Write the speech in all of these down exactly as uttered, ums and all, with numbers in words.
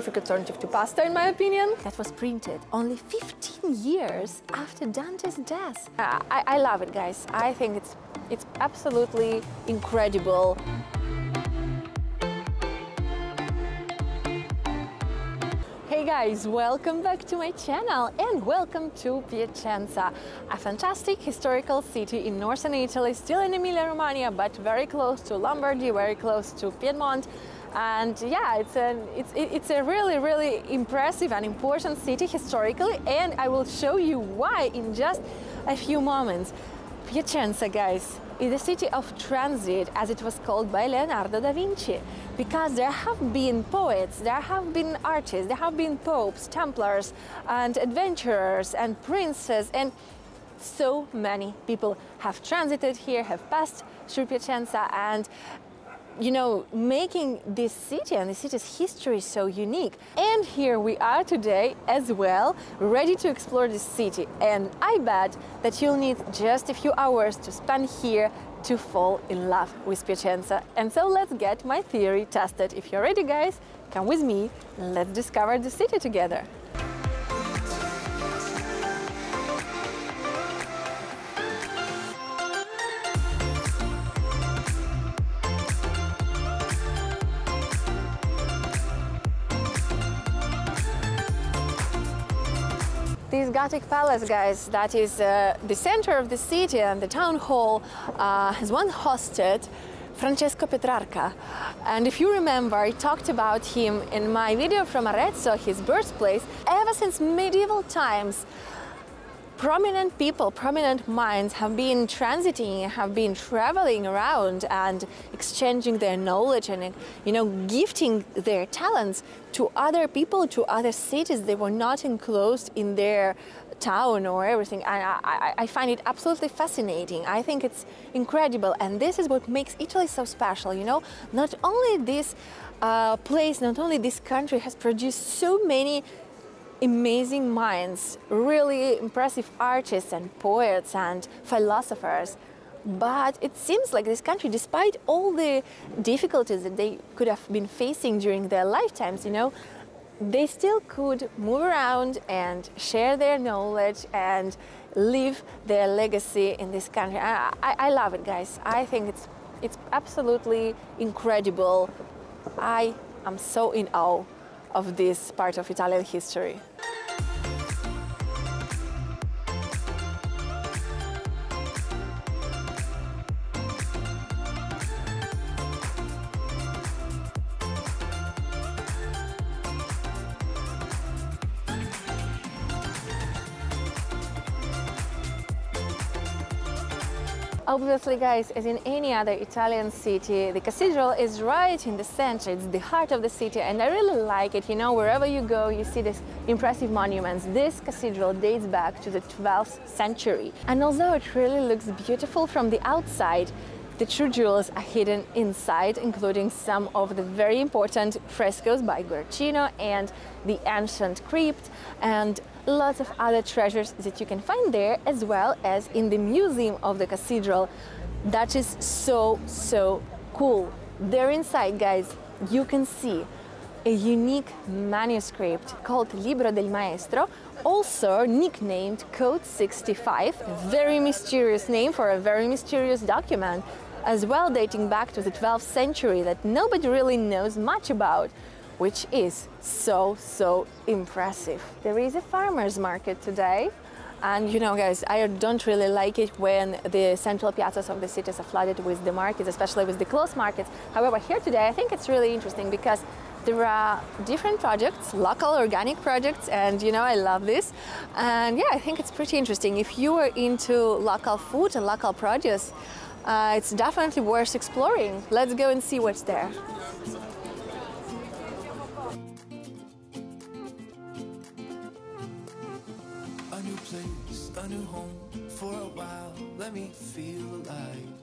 perfect alternative to pasta, in my opinion. That was printed only fifteen years after Dante's death. Uh, I, I love it, guys. I think it's, it's absolutely incredible. Hey guys, welcome back to my channel and welcome to Piacenza, a fantastic historical city in northern Italy, still in Emilia Romagna, but very close to Lombardy, very close to Piedmont. And yeah, it's a, it's, it's a really, really impressive and important city historically, and I will show you why in just a few moments. Piacenza, guys, is the city of transit, as it was called by Leonardo da Vinci, because there have been poets, there have been artists, there have been popes, templars, and adventurers, and princes, and so many people have transited here, have passed through Piacenza, and you know, making this city and the city's history so unique. And here we are today as well, ready to explore this city. And I bet that you'll need just a few hours to spend here to fall in love with Piacenza. And so let's get my theory tested. If you're ready, guys, come with me. Let's discover the city together. This Gothic palace, guys, that is uh, the center of the city and the town hall, uh, has once hosted Francesco Petrarca. And if you remember, I talked about him in my video from Arezzo, his birthplace. Ever since medieval times, prominent people, prominent minds have been transiting, have been traveling around and exchanging their knowledge and, you know, gifting their talents to other people, to other cities. They were not enclosed in their town or everything. And I, I, I find it absolutely fascinating. I think it's incredible. And this is what makes Italy so special, you know, not only this uh, place, not only this country has produced so many amazing minds, really impressive artists and poets and philosophers. But it seems like this country, despite all the difficulties that they could have been facing during their lifetimes, you know, they still could move around and share their knowledge and leave their legacy in this country. I, I, I love it, guys. I think it's, it's absolutely incredible. I am so in awe of this part of Italian history. Obviously, guys, as in any other Italian city, the cathedral is right in the center. It's the heart of the city, and I really like it. You know, wherever you go, you see these impressive monuments. This cathedral dates back to the twelfth century. And although it really looks beautiful from the outside, the true jewels are hidden inside, including some of the very important frescoes by Guercino and the ancient crypt, and lots of other treasures that you can find there, as well as in the museum of the cathedral. That is so, so cool. There inside, guys, you can see a unique manuscript called Libro del Maestro, also nicknamed Code sixty-five, very mysterious name for a very mysterious document, as well dating back to the twelfth century, that nobody really knows much about, which is so, so impressive. There is a farmer's market today. And you know, guys, I don't really like it when the central piazzas of the cities are flooded with the markets, especially with the closed markets. However, here today, I think it's really interesting because there are different projects, local organic projects, and you know, I love this. And yeah, I think it's pretty interesting. If you are into local food and local produce, uh, it's definitely worth exploring. Let's go and see what's there. A new home for a while, let me feel alive.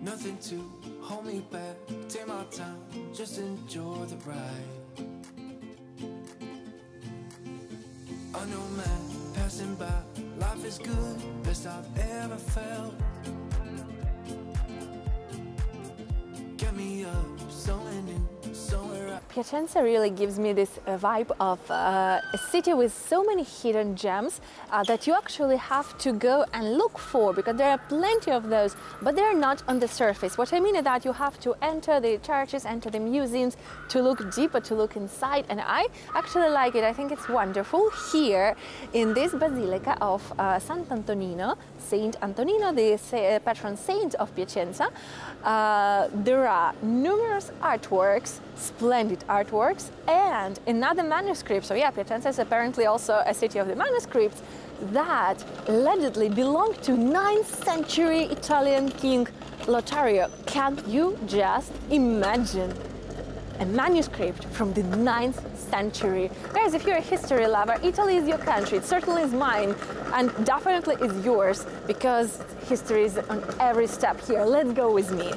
Nothing to hold me back, take my time, just enjoy the ride. A new man passing by, life is good, best I've ever felt. Get me up, so in Piacenza really gives me this uh, vibe of uh, a city with so many hidden gems uh, that you actually have to go and look for, because there are plenty of those, but they're not on the surface. What I mean is that you have to enter the churches, enter the museums to look deeper, to look inside, and I actually like it. I think it's wonderful here in this Basilica of uh, Sant'Antonino, Saint Antonino, the uh, patron saint of Piacenza. Uh, there are numerous artworks, splendid artworks, and another manuscript. So yeah, Piacenza is apparently also a city of the manuscripts that allegedly belonged to ninth century Italian king Lothario. Can you just imagine a manuscript from the ninth century? Guys, if you're a history lover, Italy is your country. It certainly is mine, and definitely is yours, because history is on every step here. Let's go with me.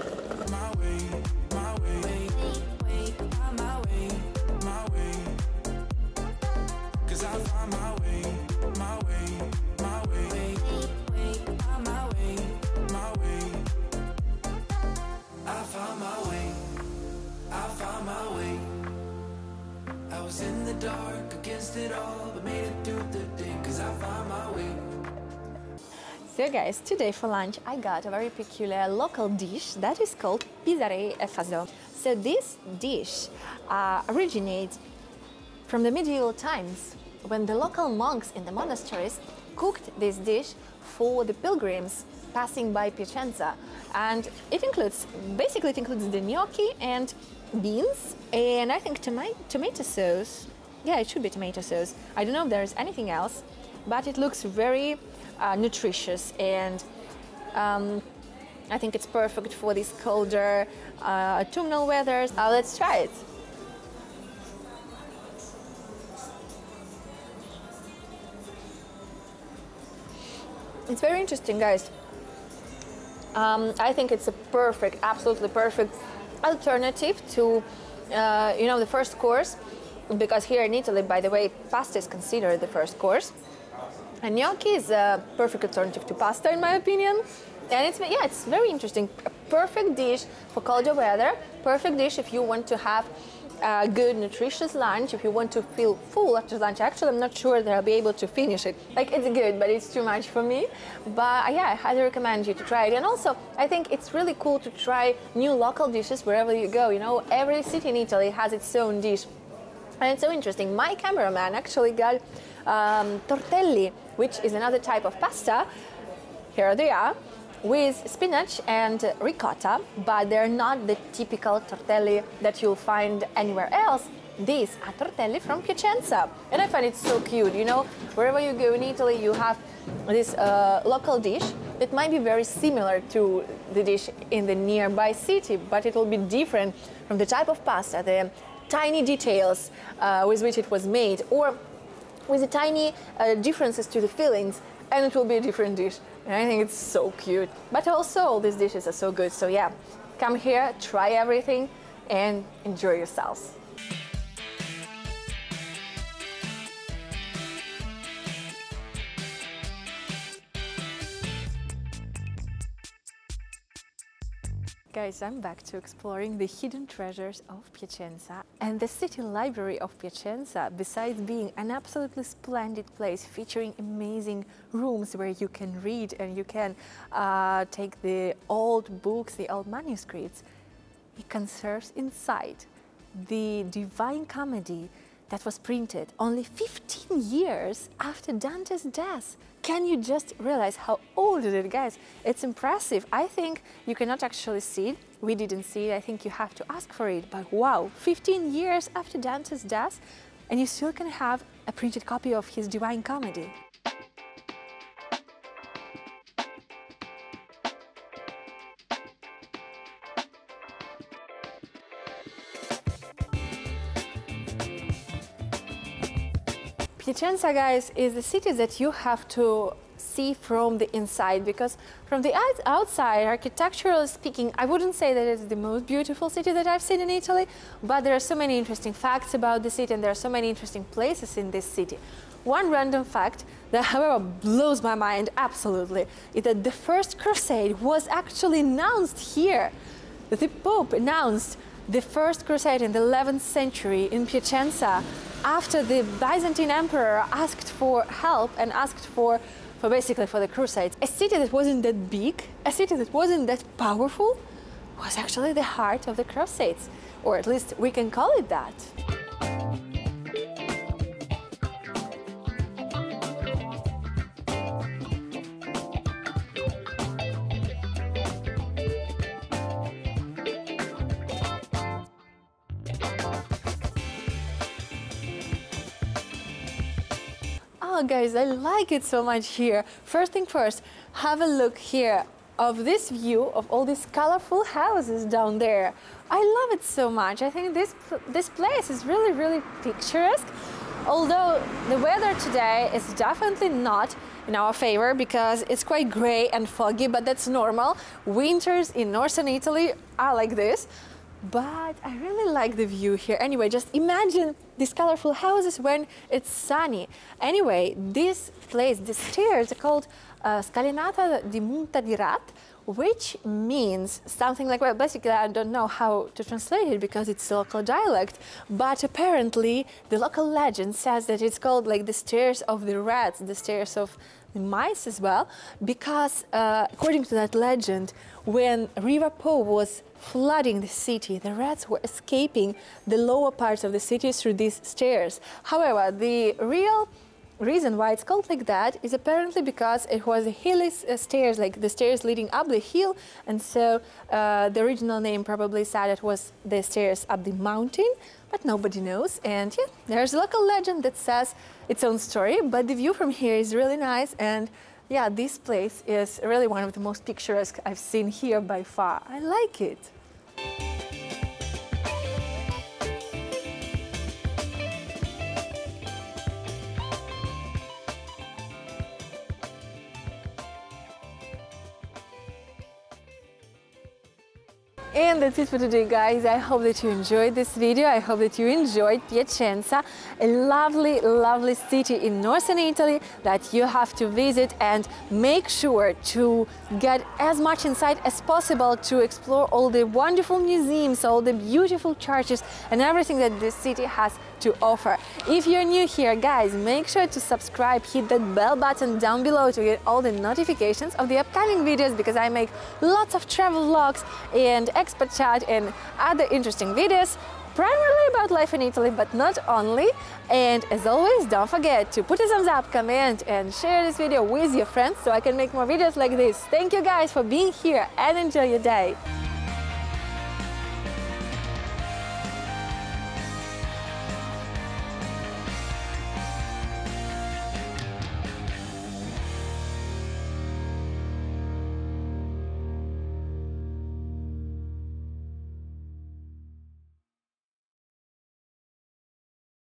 So guys, today for lunch I got a very peculiar local dish that is called pisarei fazo. So this dish uh, originates from the medieval times, when the local monks in the monasteries cooked this dish for the pilgrims passing by Piacenza. And it includes, basically it includes the gnocchi and beans, and I think toma tomato sauce. Yeah, it should be tomato sauce. I don't know if there's anything else, but it looks very uh, nutritious, and um, I think it's perfect for this colder uh, autumnal weather. Uh, let's try it. It's very interesting, guys. Um, I think it's a perfect, absolutely perfect alternative to, uh, you know, the first course, because here in Italy, by the way, pasta is considered the first course. And gnocchi is a perfect alternative to pasta, in my opinion. And it's, yeah, it's very interesting. A perfect dish for colder weather, perfect dish if you want to have a good, nutritious lunch, if you want to feel full after lunch. Actually, I'm not sure that I'll be able to finish it. Like, it's good, but it's too much for me. But yeah, I highly recommend you to try it. And also, I think it's really cool to try new local dishes wherever you go. You know, every city in Italy has its own dish. And it's so interesting. My cameraman actually got um, tortelli, which is another type of pasta. Here they are, with spinach and ricotta, but they're not the typical tortelli that you'll find anywhere else. These are tortelli from Piacenza, and I find it so cute, you know? Wherever you go in Italy, you have this uh, local dish that might be very similar to the dish in the nearby city, but it will be different from the type of pasta, the tiny details uh, with which it was made, or with the tiny uh, differences to the fillings, and it will be a different dish. And I think it's so cute. But also all these dishes are so good. So yeah, come here, try everything, and enjoy yourselves. Guys, I'm back to exploring the hidden treasures of Piacenza, and the city library of Piacenza, besides being an absolutely splendid place featuring amazing rooms where you can read and you can uh, take the old books, the old manuscripts, it conserves inside the Divine Comedy that was printed only fifteen years after Dante's death. Can you just realize how old it is, guys? It's impressive. I think you cannot actually see it. We didn't see it. I think you have to ask for it. But wow, fifteen years after Dante's death, and you still can have a printed copy of his Divine Comedy. Piacenza, guys, is the city that you have to see from the inside, because from the outside, architecturally speaking, I wouldn't say that it's the most beautiful city that I've seen in Italy, but there are so many interesting facts about the city, and there are so many interesting places in this city. One random fact that, however, blows my mind absolutely is that the First Crusade was actually announced here. The Pope announced the first crusade in the eleventh century in Piacenza, after the Byzantine emperor asked for help and asked for, for basically for the crusades. A city that wasn't that big, a city that wasn't that powerful, was actually the heart of the crusades, or at least we can call it that. Oh guys, I like it so much here. First thing first, have a look here of this view of all these colorful houses down there. I love it so much. I think this, this place is really, really picturesque. Although the weather today is definitely not in our favor because it's quite gray and foggy, but that's normal. Winters in northern Italy are like this. But I really like the view here. Anyway, just imagine these colorful houses when it's sunny. Anyway, this place, the stairs are called uh, Scalinata di Muntadirat, which means something like, well, basically I don't know how to translate it because it's a local dialect, but apparently the local legend says that it's called like the stairs of the rats, the stairs of the mice as well, because uh, according to that legend, when River Po was flooding the city, the rats were escaping the lower parts of the city through these stairs. However, the real reason why it's called like that is apparently because it was a hilly uh, stairs, like the stairs leading up the hill, and so uh, the original name probably said it was the stairs up the mountain, but nobody knows. And yeah, there's a local legend that says its own story, but the view from here is really nice, and yeah, this place is really one of the most picturesque I've seen here by far. I like it. And that's it for today, guys. I hope that you enjoyed this video. I hope that you enjoyed Piacenza, a lovely, lovely city in northern Italy that you have to visit, and make sure to get as much insight as possible to explore all the wonderful museums, all the beautiful churches and everything that this city has to offer. If you're new here, guys, make sure to subscribe, hit that bell button down below to get all the notifications of the upcoming videos, because I make lots of travel vlogs and expert chat and other interesting videos, primarily about life in Italy, but not only. And as always, don't forget to put a thumbs up, comment and share this video with your friends so I can make more videos like this. Thank you guys for being here, and enjoy your day.